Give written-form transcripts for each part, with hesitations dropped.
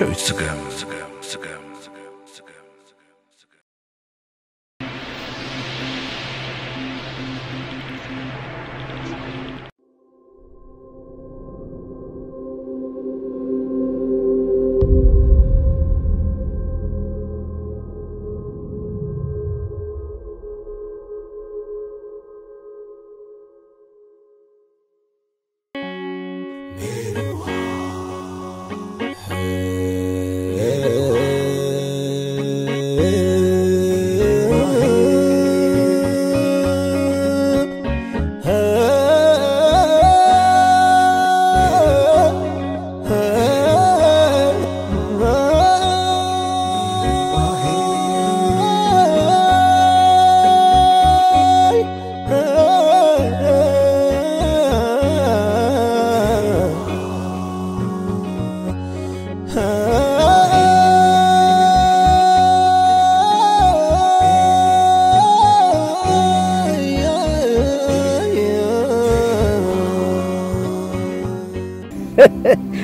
就一次干。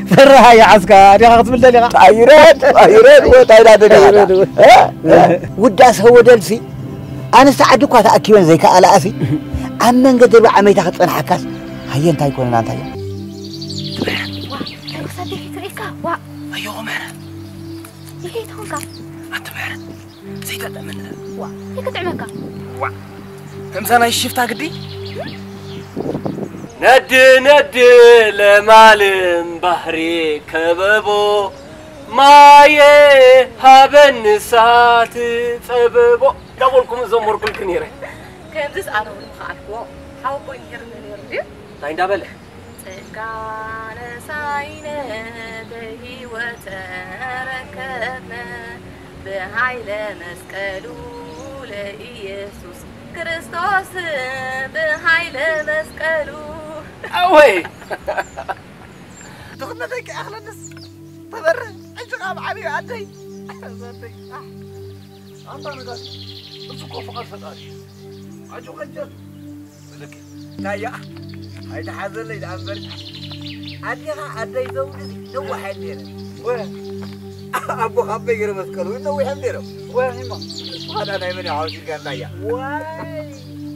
فرها يا عسكر يا خاطر من دليل تعيرات وتعيرات دليل وداس هو دلسي أنا ساعدك وتأكيد زي كألا أسي أما نقدر بعمل تاخد أنا حكاس هيا أنت يكون أنت هيا وا أنا صديق تريكا وا أيوة مهنا يجي تونكا أنت مهنا زي كذا منها وا يقطع منك وا همسنا يشوف تاقدي ندي لمعلم بحري كببو مايه هبن ساعات فببو دولكم الزمر كل كنيرة كان بس أنا والمخاطب حاولوا يرنون يرنون تاين دبل كان ساينا به وتركنا بهايلا مسكلو ليسوس كريستوس بهايلا مسكلو أوي تغنى ذيك أغلى ناس تبرع عيشك أبو عمي وعدي زادي أنت أنا قاسي أمسكوا فقط فقاري عجو غجر ولك تايا هيدا حاضر لي العنبر عديها عدي زوجي نوى حيدينا وين أبو خبي يرمس كلو نوى حيدينا وين هما هذا نايمني عاوزي كان تايا واي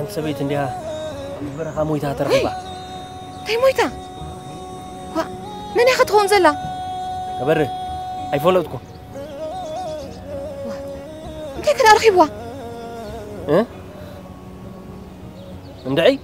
أنا سبيت عندها برها مويتها ترقبة. هاي مويتها. وا من أخذت خون زلا؟ كبر. أي فولتكم. وا متى كنا أرقبوا؟ ها؟ مندعي؟